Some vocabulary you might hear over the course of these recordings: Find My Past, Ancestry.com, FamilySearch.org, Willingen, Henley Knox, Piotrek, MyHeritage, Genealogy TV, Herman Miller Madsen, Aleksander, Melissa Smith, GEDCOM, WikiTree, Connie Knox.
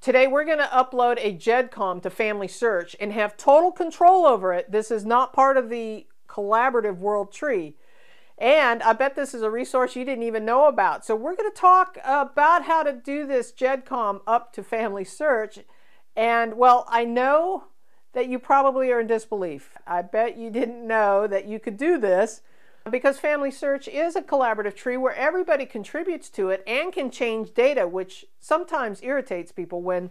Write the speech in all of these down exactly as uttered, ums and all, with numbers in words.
Today we're going to upload a GEDCOM to Family Search and have total control over it. This is not part of the collaborative world tree. And I bet this is a resource you didn't even know about. So we're going to talk about how to do this GEDCOM up to Family Search. And well, I know that you probably are in disbelief. I bet you didn't know that you could do this, because Family Search is a collaborative tree where everybody contributes to it and can change data, which sometimes irritates people when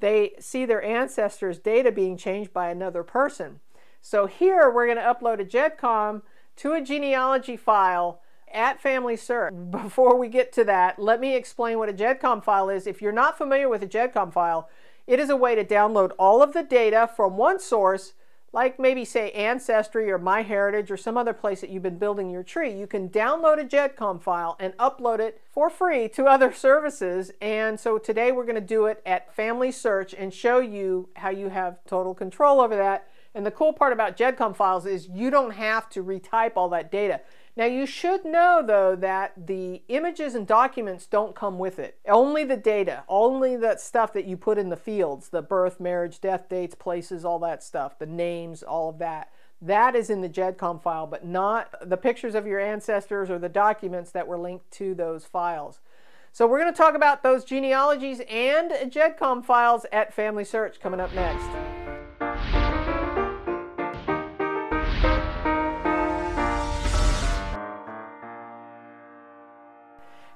they see their ancestors' data being changed by another person. So here we're going to upload a GEDCOM to a genealogy file at Family Search. Before we get to that, let me explain what a GEDCOM file is. If you're not familiar with a GEDCOM file, it is a way to download all of the data from one source, like maybe say Ancestry or MyHeritage or some other place that you've been building your tree. You can download a GEDCOM file and upload it for free to other services. And so today we're going to do it at Family Search and show you how you have total control over that. And the cool part about GEDCOM files is you don't have to retype all that data. Now you should know though that the images and documents don't come with it. Only the data, only that stuff that you put in the fields, the birth, marriage, death dates, places, all that stuff, the names, all of that. That is in the GEDCOM file, but not the pictures of your ancestors or the documents that were linked to those files. So we're going to talk about those genealogies and GEDCOM files at Family Search coming up next.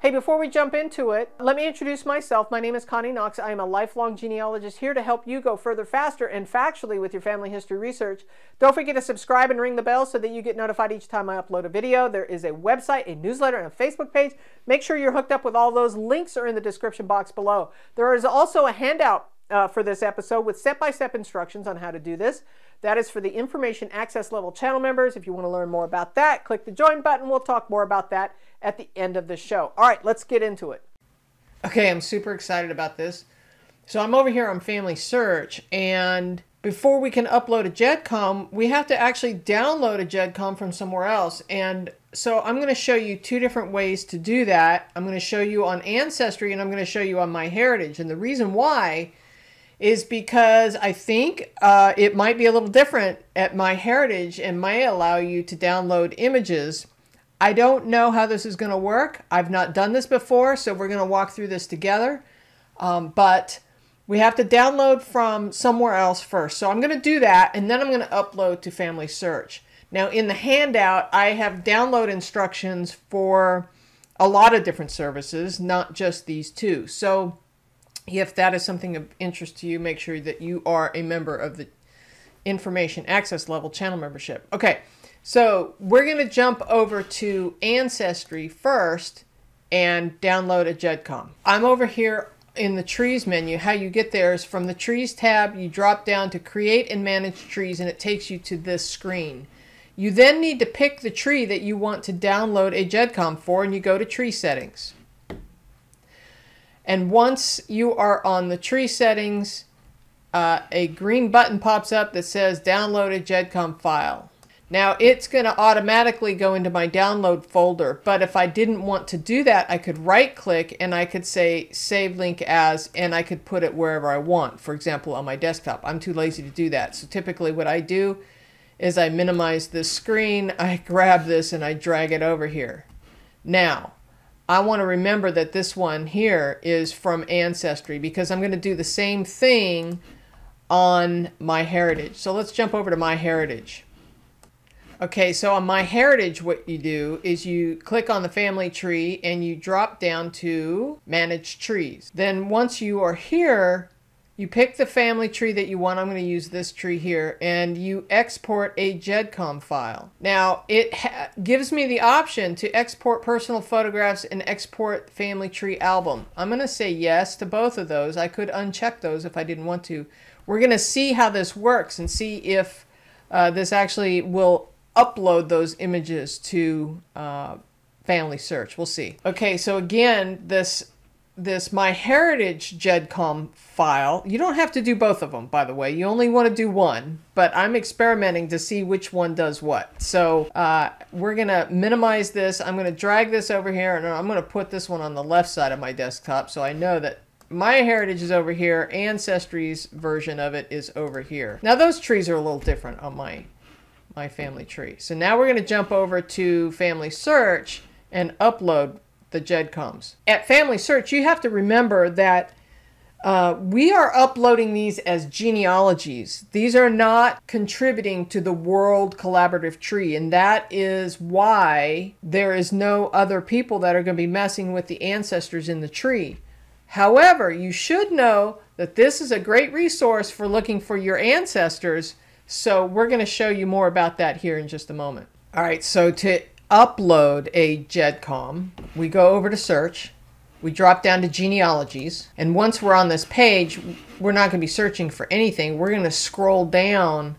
Hey, before we jump into it, let me introduce myself. My name is Connie Knox. I am a lifelong genealogist here to help you go further, faster, and factually with your family history research. Don't forget to subscribe and ring the bell so that you get notified each time I upload a video. There is a website, a newsletter, and a Facebook page. Make sure you're hooked up with all those. Links are in the description box below. There is also a handout uh, for this episode with step-by-step instructions on how to do this. That is for the Information Access Level channel members. If you want to learn more about that, click the join button. We'll talk more about that at the end of the show. All right, let's get into it. Okay, I'm super excited about this. So I'm over here on Family Search, and before we can upload a GEDCOM, we have to actually download a GEDCOM from somewhere else. And so I'm going to show you two different ways to do that. I'm going to show you on Ancestry, and I'm going to show you on MyHeritage. And the reason why is because I think uh, it might be a little different at MyHeritage and may allow you to download images. I don't know how this is going to work. I've not done this before, so we're going to walk through this together. Um, but we have to download from somewhere else first. So I'm going to do that, and then I'm going to upload to Family Search. Now, in the handout, I have download instructions for a lot of different services, not just these two. So if that is something of interest to you, make sure that you are a member of the Information Access Level channel membership. Okay, so we're going to jump over to Ancestry first and download a GEDCOM. I'm over here in the Trees menu. How you get there is from the Trees tab, you drop down to Create and Manage Trees, and it takes you to this screen. You then need to pick the tree that you want to download a GEDCOM for, and you go to Tree Settings. And once you are on the tree settings, uh, a green button pops up that says download a GEDCOM file. Now it's going to automatically go into my download folder, but if I didn't want to do that, I could right click and I could say save link as, and I could put it wherever I want, for example, on my desktop. I'm too lazy to do that. So typically what I do is I minimize this screen, I grab this and I drag it over here. Now, I want to remember that this one here is from Ancestry, because I'm going to do the same thing on MyHeritage. So let's jump over to MyHeritage. Okay, so on MyHeritage, what you do is you click on the family tree and you drop down to Manage Trees. Then once you are here, you pick the family tree that you want. I'm going to use this tree here, and you export a GEDCOM file. Now it ha gives me the option to export personal photographs and export family tree album. I'm going to say yes to both of those. I could uncheck those if I didn't want to. We're going to see how this works and see if uh, this actually will upload those images to uh, Family Search. We'll see. Okay, so again, this this MyHeritage GEDCOM file, you don't have to do both of them, by the way. You only want to do one, but I'm experimenting to see which one does what. So uh, we're going to minimize this. I'm going to drag this over here, and I'm going to put this one on the left side of my desktop so I know that MyHeritage is over here. Ancestry's version of it is over here. Now those trees are a little different on my, my family tree. So now we're going to jump over to Family Search and upload the GEDCOMs. At Family Search, you have to remember that uh, we are uploading these as genealogies. These are not contributing to the World Collaborative Tree, and that is why there is no other people that are going to be messing with the ancestors in the tree. However, you should know that this is a great resource for looking for your ancestors. So we're going to show you more about that here in just a moment. All right, so to upload a GEDCOM, we go over to search, we drop down to genealogies, and once we're on this page, we're not going to be searching for anything. We're going to scroll down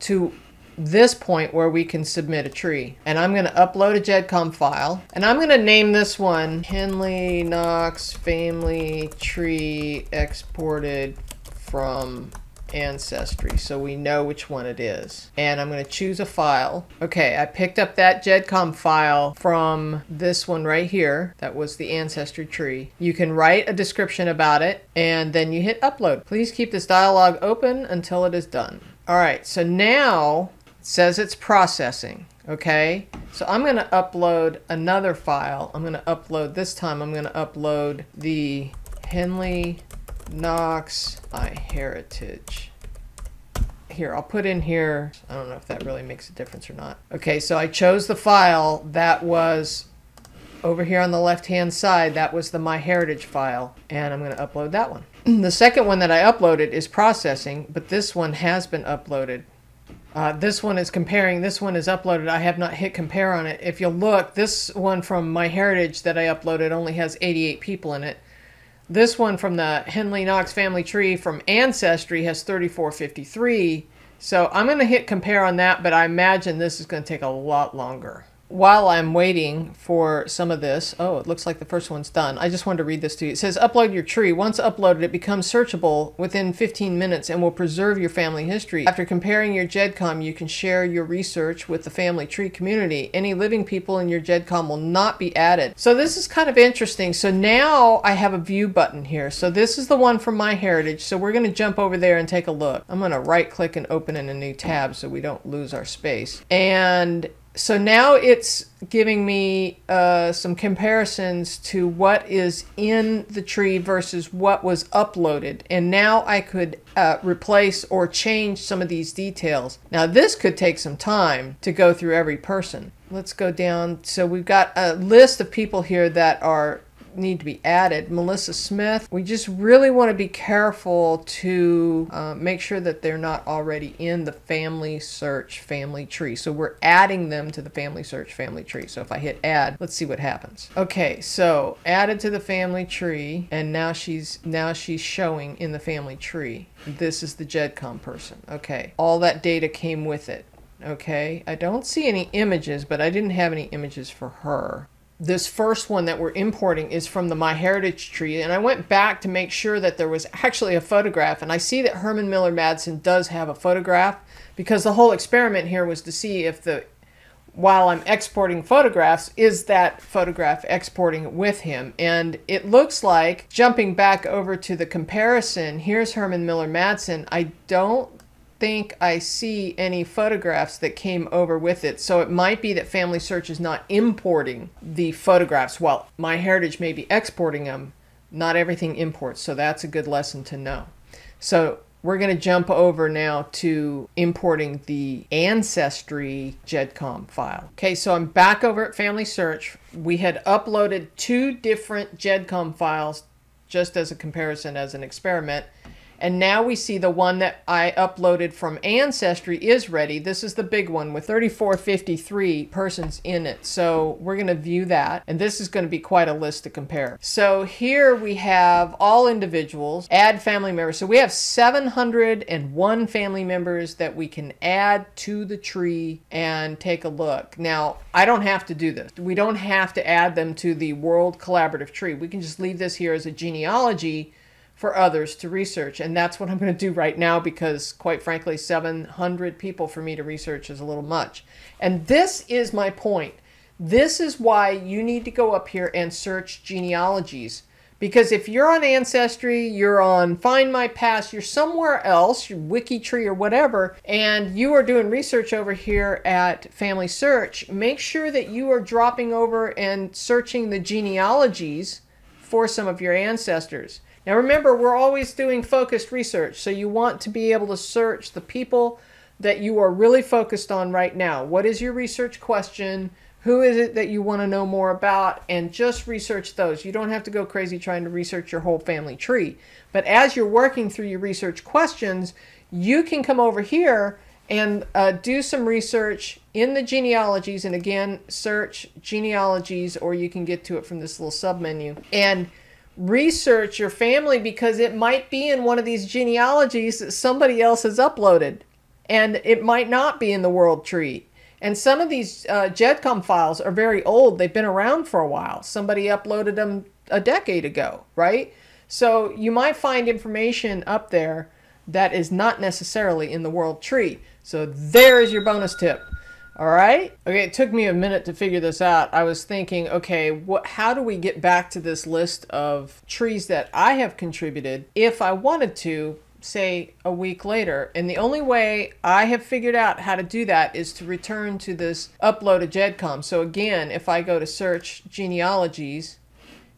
to this point where we can submit a tree. And I'm going to upload a GEDCOM file, and I'm going to name this one Henley Knox Family Tree Exported from Ancestry, so we know which one it is. And I'm going to choose a file. Okay, I picked up that GEDCOM file from this one right here. That was the ancestry tree. You can write a description about it, and then you hit upload. Please keep this dialog open until it is done. All right, so now it says it's processing. Okay, so I'm going to upload another file. I'm going to upload, this time I'm going to upload the Henley Knox MyHeritage. Here, I'll put in here, I don't know if that really makes a difference or not. Okay, so I chose the file that was over here on the left-hand side. That was the MyHeritage file, and I'm going to upload that one. The second one that I uploaded is processing, but this one has been uploaded. Uh, this one is comparing. This one is uploaded. I have not hit compare on it. If you look, this one from MyHeritage that I uploaded only has eighty-eight people in it. This one from the Henley Knox family tree from Ancestry has thirty-four fifty-three. So I'm going to hit compare on that, but I imagine this is going to take a lot longer. While I'm waiting for some of this, oh, it looks like the first one's done. I just wanted to read this to you. It says, upload your tree. Once uploaded, it becomes searchable within fifteen minutes and will preserve your family history. After comparing your GEDCOM, you can share your research with the family tree community. Any living people in your GEDCOM will not be added. So this is kind of interesting. So now I have a view button here. So this is the one from MyHeritage. So we're going to jump over there and take a look. I'm going to right click and open in a new tab so we don't lose our space. And so now it's giving me uh, some comparisons to what is in the tree versus what was uploaded. And now I could uh, replace or change some of these details. Now this could take some time to go through every person. Let's go down. So we've got a list of people here that are need to be added. Melissa Smith. We just really want to be careful to uh, make sure that they're not already in the Family Search family tree. So we're adding them to the Family Search family tree. So if I hit add, let's see what happens. Okay, so added to the family tree, and now she's now she's showing in the family tree. This is the GEDCOM person. Okay, all that data came with it. Okay, I don't see any images, but I didn't have any images for her. This first one that we're importing is from the MyHeritage tree, and I went back to make sure that there was actually a photograph, and I see that Herman Miller Madsen does have a photograph, because the whole experiment here was to see if the, while I'm exporting photographs, is that photograph exporting with him? And it looks like, jumping back over to the comparison, here's Herman Miller Madsen. I don't think I see any photographs that came over with it. So it might be that Family Search is not importing the photographs while MyHeritage may be exporting them. Not everything imports, so that's a good lesson to know. So we're going to jump over now to importing the Ancestry GEDCOM file. Okay, so I'm back over at Family Search. We had uploaded two different GEDCOM files just as a comparison, as an experiment. And now we see the one that I uploaded from Ancestry is ready. This is the big one with thirty-four fifty-three persons in it. So we're going to view that. And this is going to be quite a list to compare. So here we have all individuals, add family members. So we have seven hundred one family members that we can add to the tree and take a look. Now, I don't have to do this. We don't have to add them to the World Collaborative Tree. We can just leave this here as a genealogy for others to research. And that's what I'm going to do right now, because quite frankly, seven hundred people for me to research is a little much. And this is my point. This is why you need to go up here and search genealogies, Because if you're on Ancestry, you're on Find My Past, you're somewhere else, your WikiTree or whatever, and you are doing research over here at Family Search, make sure that you are dropping over and searching the genealogies for some of your ancestors. Now remember, we're always doing focused research, so you want to be able to search the people that you are really focused on right now. What is your research question? Who is it that you want to know more about? And just research those. You don't have to go crazy trying to research your whole family tree. But as you're working through your research questions, you can come over here and uh, do some research in the genealogies. And again, search genealogies, or you can get to it from this little submenu. And research your family, because it might be in one of these genealogies that somebody else has uploaded. And it might not be in the world tree. And some of these uh, GEDCOM files are very old. They've been around for a while. Somebody uploaded them a decade ago, right? So you might find information up there that is not necessarily in the world tree. So there is your bonus tip. All right. Okay. It took me a minute to figure this out. I was thinking, okay, what, how do we get back to this list of trees that I have contributed if I wanted to, say a week later? And the only way I have figured out how to do that is to return to this upload a GEDCOM. So again, if I go to search genealogies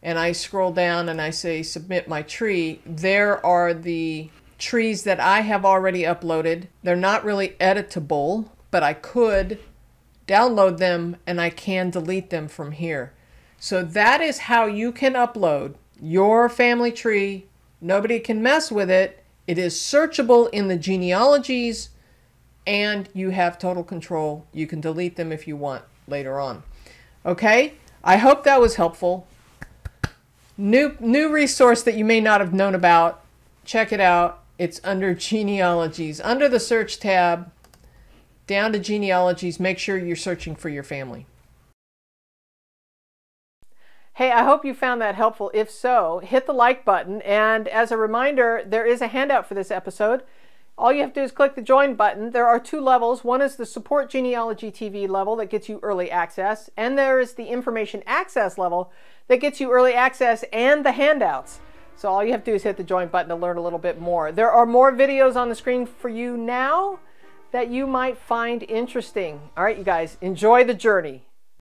and I scroll down and I say submit my tree, there are the trees that I have already uploaded. They're not really editable, but I could download them and I can delete them from here. So that is how you can upload your family tree. Nobody can mess with it. It is searchable in the genealogies, and you have total control. You can delete them if you want later on. Okay, I hope that was helpful. New, new resource that you may not have known about. Check it out. It's under genealogies. Under the search tab, down to genealogies, make sure you're searching for your family. Hey, I hope you found that helpful. If so, hit the like button. And as a reminder, there is a handout for this episode. All you have to do is click the join button. There are two levels. One is the Support Genealogy T V level that gets you early access. And there is the Information Access level that gets you early access and the handouts. So all you have to do is hit the join button to learn a little bit more. There are more videos on the screen for you now that you might find interesting. All right, you guys, enjoy the journey.